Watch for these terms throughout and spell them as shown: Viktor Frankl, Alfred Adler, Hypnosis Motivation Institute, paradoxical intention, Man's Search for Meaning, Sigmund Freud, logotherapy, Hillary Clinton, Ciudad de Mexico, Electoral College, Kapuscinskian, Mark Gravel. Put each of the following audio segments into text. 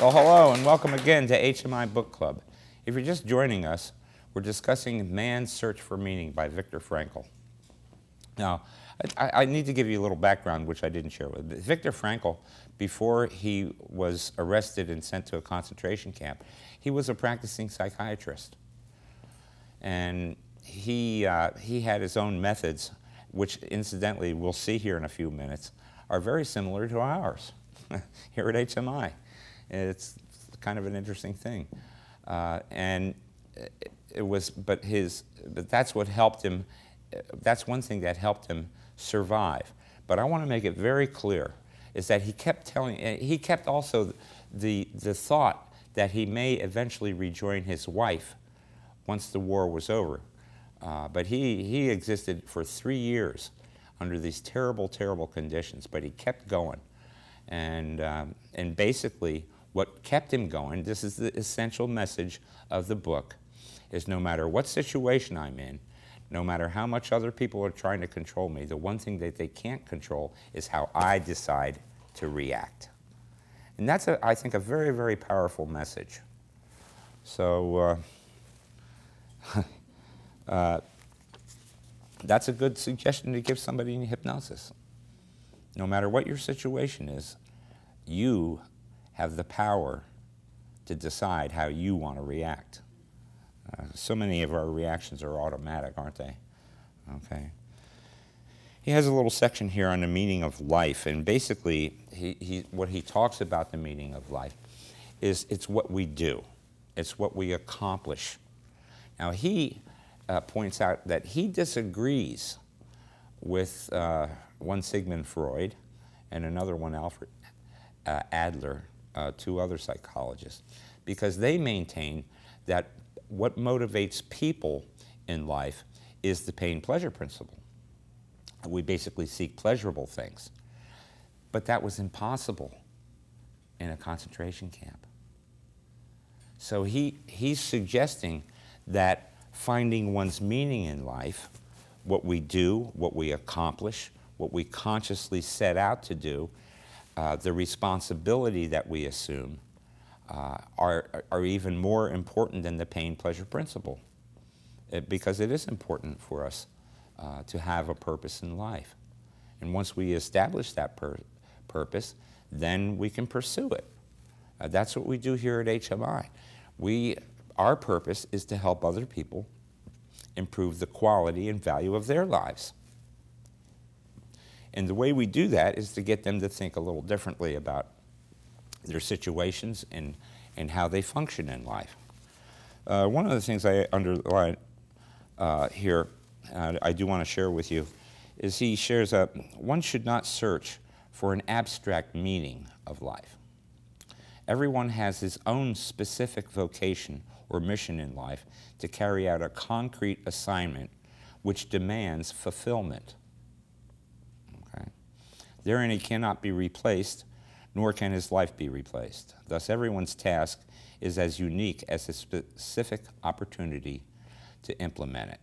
Well, hello and welcome again to HMI Book Club. If you're just joining us, we're discussing Man's Search for Meaning by Viktor Frankl. Now, I need to give you a little background, which I didn't share with you. Viktor Frankl, before he was arrested and sent to a concentration camp, he was a practicing psychiatrist. And he had his own methods, which incidentally, we'll see here in a few minutes, are very similar to ours here at HMI. It's kind of an interesting thing. But that's what helped him, that's one thing that helped him survive. But I want to make it very clear, is that he kept also the thought that he may eventually rejoin his wife once the war was over. But he existed for 3 years under these terrible, terrible conditions, but he kept going. And basically, what kept him going, this is the essential message of the book, is no matter what situation I'm in, no matter how much other people are trying to control me, the one thing that they can't control is how I decide to react. And that's, I think, a very, very powerful message. So that's a good suggestion to give somebody in hypnosis. No matter what your situation is, you have the power to decide how you want to react. So many of our reactions are automatic, aren't they? Okay. He has a little section here on the meaning of life, and basically what he talks about the meaning of life is it's what we do. It's what we accomplish. Now he points out that he disagrees with one Sigmund Freud and another one Alfred Adler, two other psychologists, because they maintain that what motivates people in life is the pain-pleasure principle. We basically seek pleasurable things. But that was impossible in a concentration camp. So he's suggesting that finding one's meaning in life, what we do, what we accomplish, what we consciously set out to do, the responsibility that we assume, are even more important than the pain-pleasure principle, because it is important for us to have a purpose in life. And once we establish that purpose, then we can pursue it. That's what we do here at HMI. Our purpose is to help other people improve the quality and value of their lives. And the way we do that is to get them to think a little differently about their situations and how they function in life. One of the things I underline here, I do want to share with you, is he shares that one should not search for an abstract meaning of life. Everyone has his own specific vocation or mission in life to carry out a concrete assignment which demands fulfillment. Okay? Therein he cannot be replaced, nor can his life be replaced. Thus, everyone's task is as unique as a specific opportunity to implement it.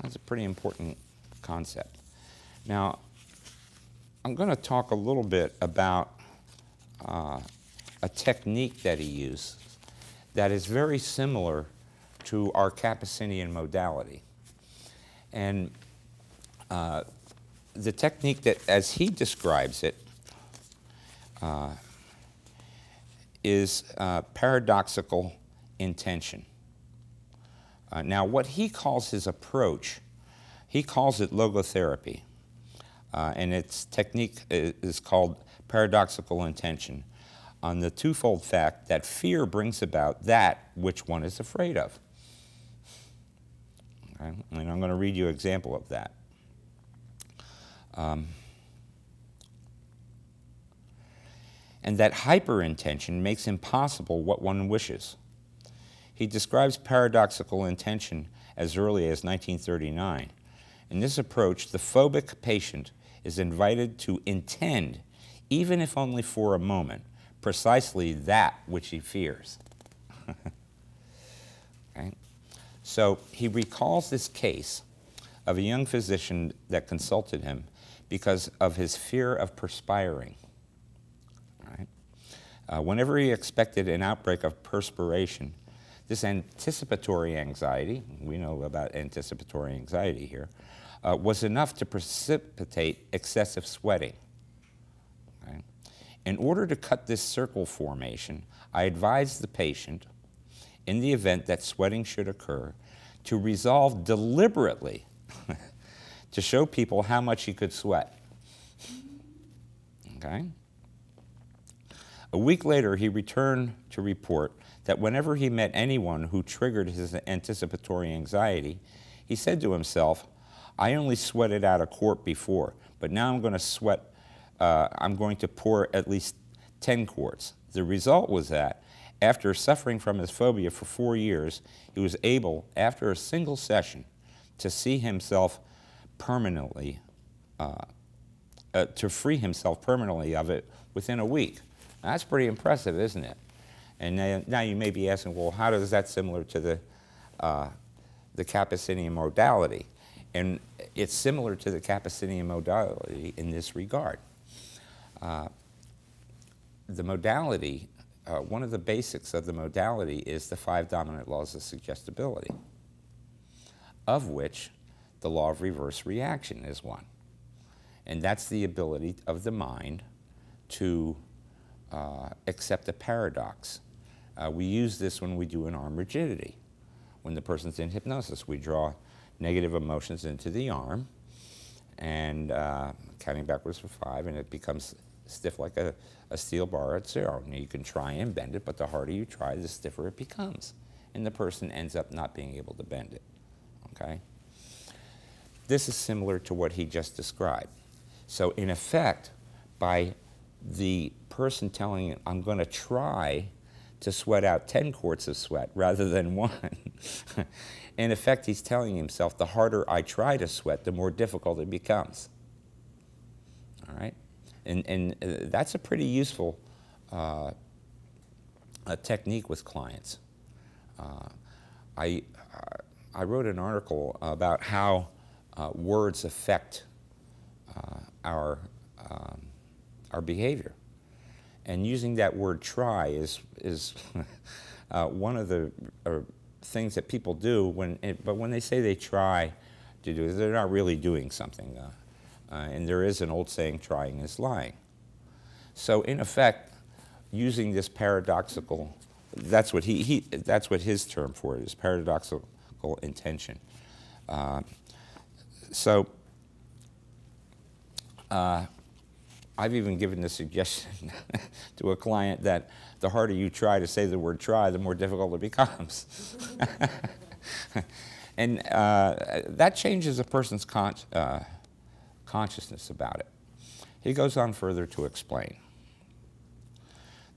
That's a pretty important concept. Now, I'm going to talk a little bit about a technique that he uses that is very similar to our Kapuscinskian modality. And the technique that, as he describes it, is paradoxical intention. Now, what he calls his approach, he calls it logotherapy, and its technique is called paradoxical intention, on the twofold fact that fear brings about that which one is afraid of. Okay? And I'm going to read you an example of that. And that hyperintention makes impossible what one wishes. He describes paradoxical intention as early as 1939. In this approach, the phobic patient is invited to intend, even if only for a moment, precisely that which he fears. Okay? So he recalls this case of a young physician that consulted him because of his fear of perspiring. Whenever he expected an outbreak of perspiration, this anticipatory anxiety, we know about anticipatory anxiety here, was enough to precipitate excessive sweating. Okay? In order to cut this circle formation, I advised the patient, in the event that sweating should occur, to resolve deliberately to show people how much he could sweat. Okay? A week later, he returned to report that whenever he met anyone who triggered his anticipatory anxiety, he said to himself, I only sweated out a quart before, but now I'm going to pour at least 10 quarts. The result was that, after suffering from his phobia for 4 years, he was able, after a single session, to see himself permanently, to free himself permanently of it within a week. Now, that's pretty impressive, isn't it? And now you may be asking, well, how does that similar to the Kapuscininian modality? And it's similar to the Kapuscininian modality in this regard. The modality, one of the basics of the modality is the 5 dominant laws of suggestibility, of which the law of reverse reaction is one. And that's the ability of the mind to accept a paradox. We use this when we do an arm rigidity. When the person's in hypnosis, we draw negative emotions into the arm, and counting backwards for 5, and it becomes stiff like a steel bar at 0. Now, you can try and bend it, but the harder you try, the stiffer it becomes, and the person ends up not being able to bend it. Okay? This is similar to what he just described. So, in effect, by the person telling you, I'm going to try to sweat out 10 quarts of sweat rather than 1. In effect, he's telling himself, the harder I try to sweat, the more difficult it becomes. All right? And that's a pretty useful technique with clients. I wrote an article about how words affect our behavior. And using that word try is one of the things that people do, but when they say they try to do it, they're not really doing something. And there is an old saying, trying is lying. So in effect, using this paradoxical, that's what that's what his term for it is, paradoxical intention. I've even given the suggestion to a client that the harder you try to say the word try, the more difficult it becomes. And that changes a person's consciousness about it. He goes on further to explain.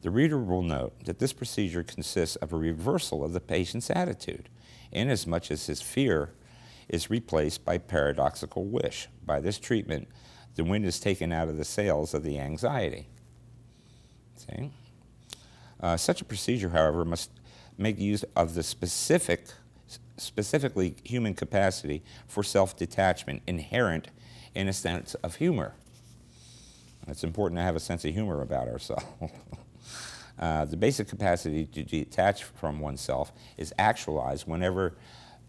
The reader will note that this procedure consists of a reversal of the patient's attitude, inasmuch as his fear is replaced by paradoxical wish. By this treatment, the wind is taken out of the sails of the anxiety. See? Such a procedure, however, must make use of the specifically human capacity for self-detachment inherent in a sense of humor. It's important to have a sense of humor about ourselves. The basic capacity to detach from oneself is actualized whenever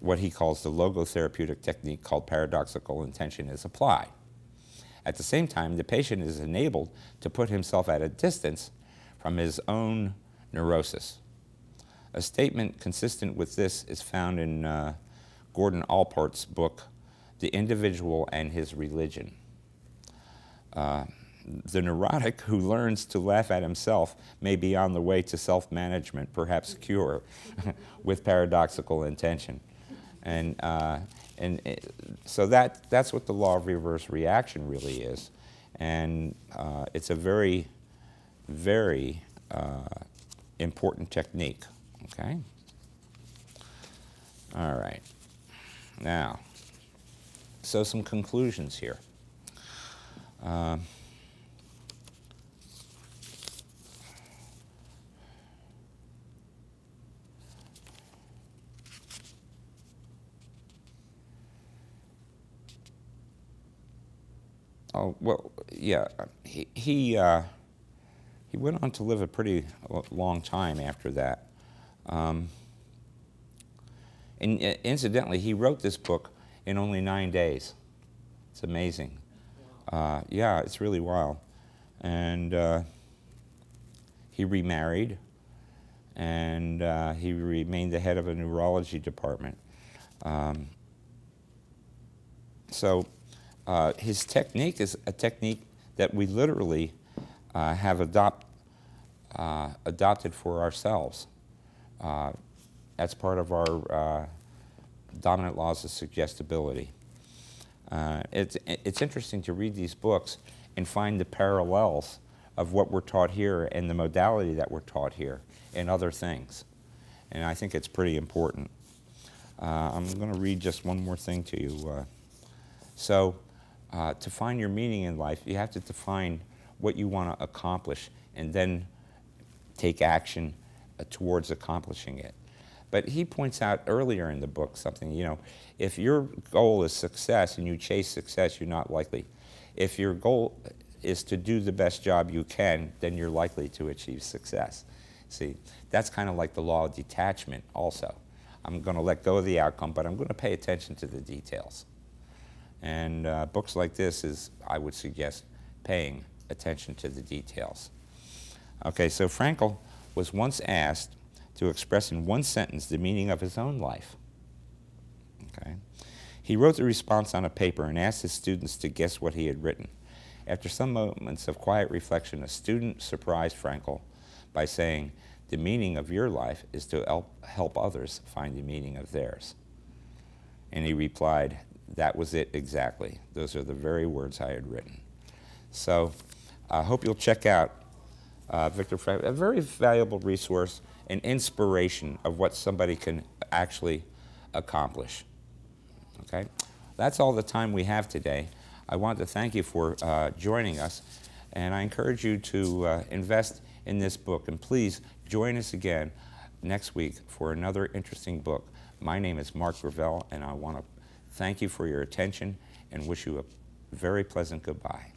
what he calls the logotherapeutic technique called paradoxical intention is applied. At the same time, the patient is enabled to put himself at a distance from his own neurosis. A statement consistent with this is found in Gordon Allport's book, The Individual and His Religion. The neurotic who learns to laugh at himself may be on the way to self-management, perhaps cure, with paradoxical intention. So that's what the law of reverse reaction really is. And it's a very, very important technique, okay? All right. Now, so some conclusions here. Oh, well, yeah, he He went on to live a pretty long time after that. And incidentally, he wrote this book in only 9 days. It's amazing. Yeah, it's really wild. And he remarried, and he remained the head of a neurology department. So his technique is a technique that we literally have adopted for ourselves. That's part of our dominant laws of suggestibility. It's interesting to read these books and find the parallels of what we're taught here and the modality that we're taught here and other things. And I think it's pretty important. I'm going to read just one more thing to you. So to find your meaning in life, you have to define what you want to accomplish and then take action towards accomplishing it. But he points out earlier in the book something, you know, if your goal is success and you chase success, you're not likely. If your goal is to do the best job you can, then you're likely to achieve success. See, that's kind of like the law of detachment also. I'm going to let go of the outcome, but I'm going to pay attention to the details. And books like this is, I would suggest, paying attention to the details. Okay, so Frankl was once asked to express in one sentence the meaning of his own life. Okay. He wrote the response on a paper and asked his students to guess what he had written. After some moments of quiet reflection, a student surprised Frankl by saying, "The meaning of your life is to help others find the meaning of theirs." And he replied, "That was it exactly. Those are the very words I had written." So I hope you'll check out Viktor Frankl, a very valuable resource, an inspiration of what somebody can actually accomplish. Okay? That's all the time we have today. I want to thank you for joining us, and I encourage you to invest in this book, and please join us again next week for another interesting book. My name is Mark Gravel, and I want to thank you for your attention and wish you a very pleasant goodbye.